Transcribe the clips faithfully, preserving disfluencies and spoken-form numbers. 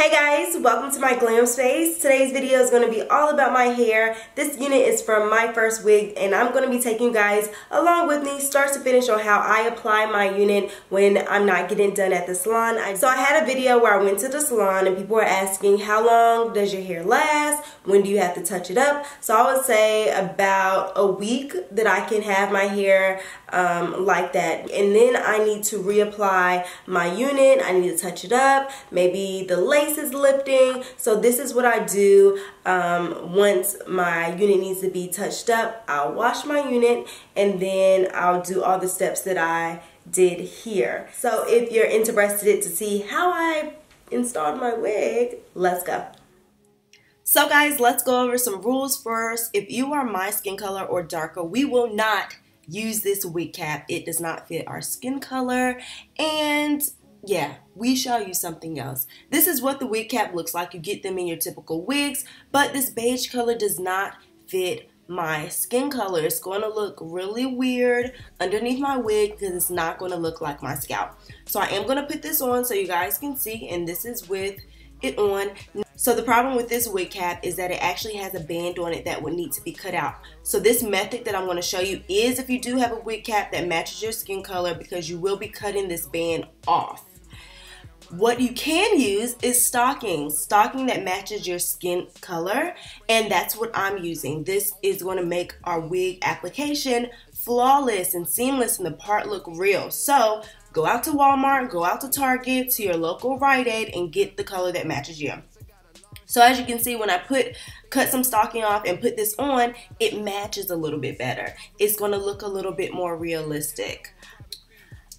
Hey guys, welcome to my glam space. Today's video is going to be all about my hair. This unit is from my first wig and I'm going to be taking you guys along with me start to finish on how I apply my unit when I'm not getting done at the salon. So I had a video where I went to the salon and people were asking how long does your hair last? When do you have to touch it up? So I would say about a week that I can have my hair um, like that. And then I need to reapply my unit. I need to touch it up. Maybe the lace is lifting, so this is what I do um, once my unit needs to be touched up. I'll wash my unit and then I'll do all the steps that I did here. So if you're interested to see how I installed my wig, let's go. So guys, let's go over some rules first. If you are my skin color or darker, we will not use this wig cap. It does not fit our skin color, and yeah, we shall use something else. This is what the wig cap looks like. You get them in your typical wigs, but this beige color does not fit my skin color. It's going to look really weird underneath my wig because it's not going to look like my scalp. So I am going to put this on so you guys can see, and this is with it on. So the problem with this wig cap is that it actually has a band on it that would need to be cut out. So this method that I'm going to show you is if you do have a wig cap that matches your skin color, because you will be cutting this band off. What you can use is stockings, stocking that matches your skin color, and that's what I'm using. This is going to make our wig application flawless and seamless and the part look real. So go out to Walmart, go out to Target, to your local Rite Aid, and get the color that matches you. So as you can see, when I put cut some stocking off and put this on, it matches a little bit better. It's going to look a little bit more realistic.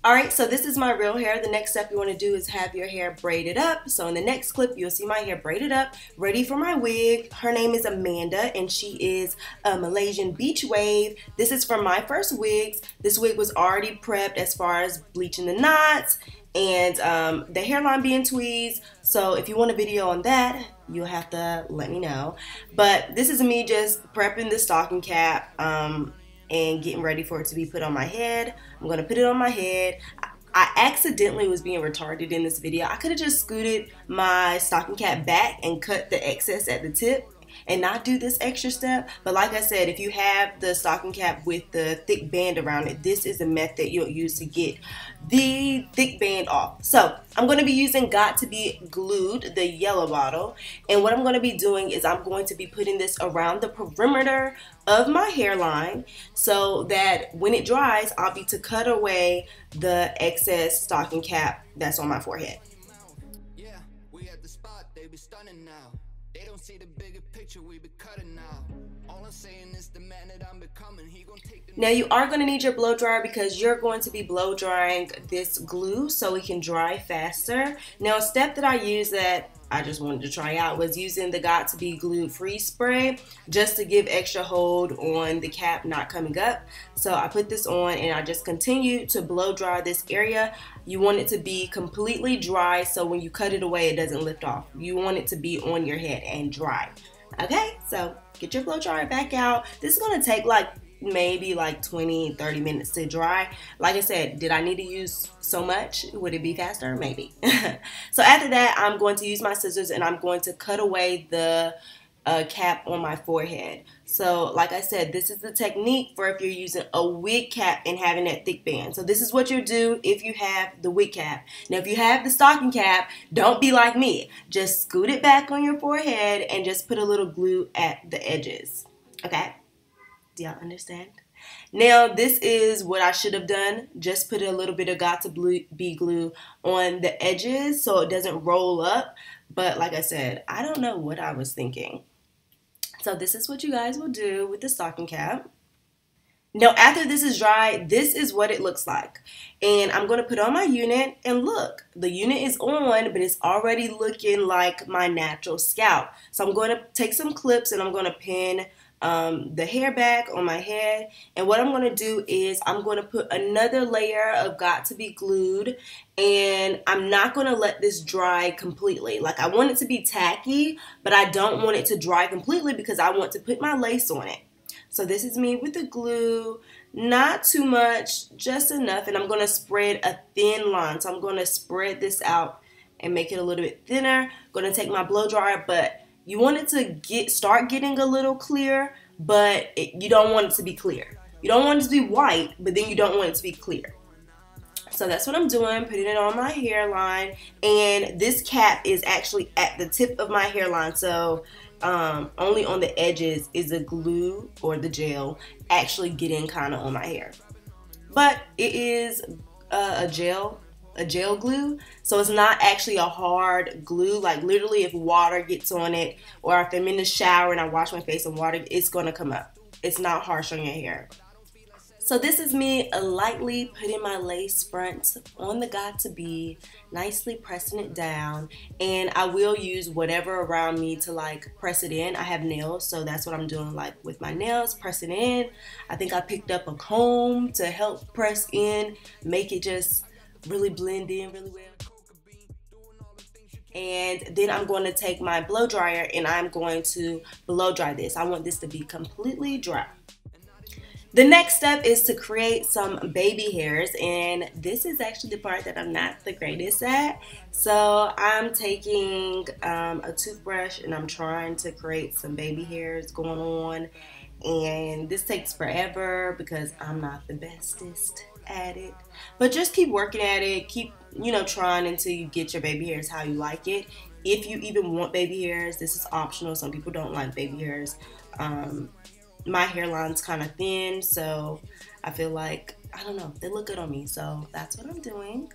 Alright, so this is my real hair. The next step you want to do is have your hair braided up. So in the next clip, you'll see my hair braided up, ready for my wig. Her name is Amanda, and she is a Malaysian Beach Wave. This is from my first wigs. This wig was already prepped as far as bleaching the knots and um, the hairline being tweezed. So if you want a video on that, you'll have to let me know. But this is me just prepping the stocking cap. Um, and getting ready for it to be put on my head. I'm gonna put it on my head. I accidentally was being retarded in this video. I could have just scooted my stocking cap back and cut the excess at the tip and not do this extra step. But like I said, if you have the stocking cap with the thick band around it, this is the method you'll use to get the thick band off. So I'm going to be using got to be Glued, the yellow bottle, and what I'm going to be doing is I'm going to be putting this around the perimeter of my hairline so that when it dries, I'll be to cut away the excess stocking cap that's on my forehead. Yeah, we at the spot, they be stunning now. They don't see the bigger picture, we be cutting now. All I'm saying is the man that I'm becoming, he gonna take the... Now you are going to need your blow dryer because you're going to be blow drying this glue so it can dry faster. Now a step that I use that I just wanted to try out was using the got to be Glued Free Spray just to give extra hold on the cap not coming up. So I put this on and I just continue to blow dry this area. You want it to be completely dry so when you cut it away it doesn't lift off. You want it to be on your head and dry. Okay, so get your blow dryer back out. This is going to take like maybe like twenty, thirty minutes to dry. Like I said, did I need to use so much? Would it be faster? Maybe. So after that, I'm going to use my scissors and I'm going to cut away the uh, cap on my forehead. So like I said, this is the technique for if you're using a wig cap and having that thick band. So this is what you do if you have the wig cap. Now if you have the stocking cap, don't be like me. Just scoot it back on your forehead and just put a little glue at the edges. Okay? Y'all understand? Now this is what I should have done. Just put a little bit of got to be Glue on the edges so it doesn't roll up. But like I said, I don't know what I was thinking. So this is what you guys will do with the stocking cap. Now after this is dry, this is what it looks like. And I'm going to put on my unit and look, the unit is on, but it's already looking like my natural scalp. So I'm going to take some clips and I'm going to pin Um, the hair back on my head, and what I'm going to do is I'm going to put another layer of got to be Glued, and I'm not going to let this dry completely. Like, I want it to be tacky, but I don't want it to dry completely because I want to put my lace on it. So this is me with the glue, not too much, just enough, and I'm going to spread a thin line. So I'm going to spread this out and make it a little bit thinner. gonna take my blow dryer, but you want it to get start getting a little clear, but it, you don't want it to be clear. You don't want it to be white, but then you don't want it to be clear. So that's what I'm doing, putting it on my hairline, and this cap is actually at the tip of my hairline, so um, only on the edges is the glue or the gel actually getting kind of on my hair. But it is uh, a gel, a gel glue, so it's not actually a hard glue. Like literally, if water gets on it, or if I'm in the shower and I wash my face and water, it's gonna come up. It's not harsh on your hair. So this is me lightly putting my lace front on the got to be, nicely pressing it down, and I will use whatever around me to like press it in. I have nails, so that's what I'm doing, like with my nails, press it in. I think I picked up a comb to help press in, make it just really blend in really well. And then I'm going to take my blow dryer and I'm going to blow dry this. I want this to be completely dry. The next step is to create some baby hairs, and this is actually the part that I'm not the greatest at. So I'm taking um, a toothbrush and I'm trying to create some baby hairs going on, and this takes forever because I'm not the bestest at it. But just keep working at it, keep you know trying until you get your baby hairs how you like it. If you even want baby hairs, this is optional. Some people don't like baby hairs. Um, my hairline's kind of thin, so I feel like, I don't know, they look good on me, so that's what I'm doing.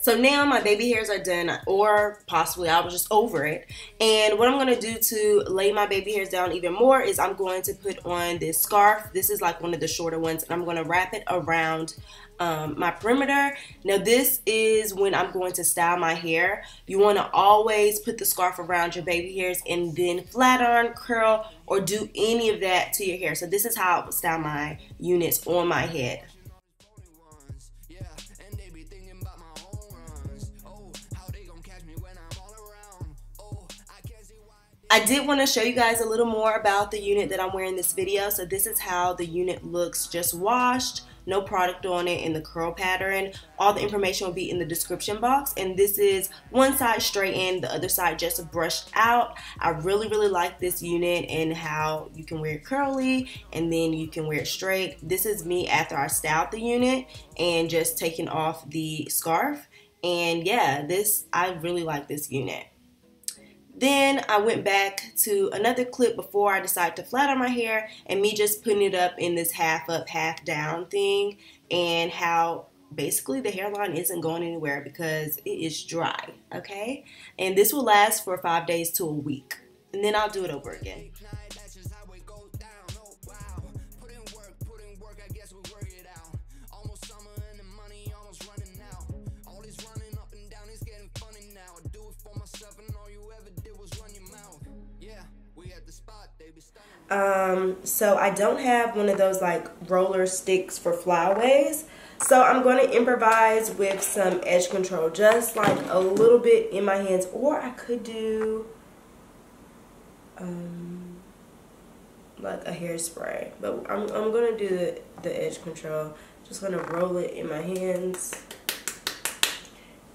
So now my baby hairs are done, or possibly I was just over it, and what I'm going to do to lay my baby hairs down even more is I'm going to put on this scarf. This is like one of the shorter ones, and I'm going to wrap it around um, my perimeter. Now this is when I'm going to style my hair. You want to always put the scarf around your baby hairs and then flat iron, curl, or do any of that to your hair. So this is how I would style my units on my head. I did want to show you guys a little more about the unit that I'm wearing this video. So this is how the unit looks just washed, no product on it, in the curl pattern. All the information will be in the description box. And this is one side straight in, the other side just brushed out. I really, really like this unit and how you can wear it curly and then you can wear it straight. This is me after I styled the unit and just taking off the scarf. And yeah, this, I really like this unit. Then I went back to another clip before I decided to flat iron my hair, and me just putting it up in this half up, half down thing, and how basically the hairline isn't going anywhere because it is dry, okay? And this will last for five days to a week, and then I'll do it over again. Um, so I don't have one of those like roller sticks for flyaways, so I'm going to improvise with some edge control, just like a little bit in my hands, or I could do um, like a hairspray, but I'm, I'm going to do the, the edge control. Just going to roll it in my hands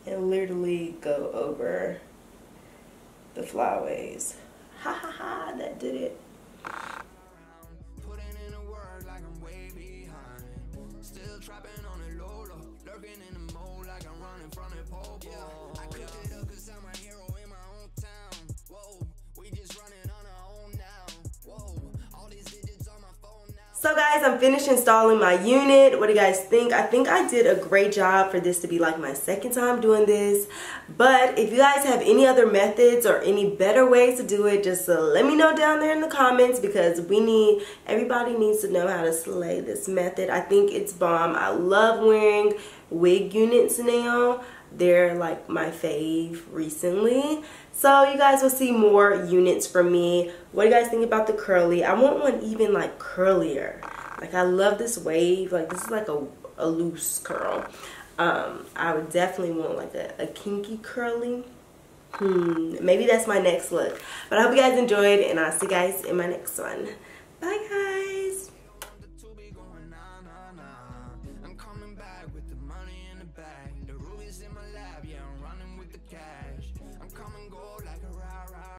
and literally go over the flyaways. Ha ha ha, that did it. Putting in a word like I'm way behind. Still trapping on a low low, lurking in the mole like I'm running from a pole. I picked it up cause I'm a hero in my own town. Whoa, we just running on our own now. Whoa, all these digits on my phone now. So guys, I'm finished installing my unit. What do you guys think? I think I did a great job for this to be like my second time doing this. But if you guys have any other methods or any better ways to do it, just uh, let me know down there in the comments, because we need, everybody needs to know how to slay this method. I think it's bomb. I love wearing wig units now. They're like my fave recently. So you guys will see more units from me. What do you guys think about the curly? I want one even like curlier. Like I love this wave. Like this is like a, a loose curl. Um, I would definitely want like a, a kinky curly. Hmm, maybe that's my next look. But I hope you guys enjoyed, and I'll see you guys in my next one. Bye guys.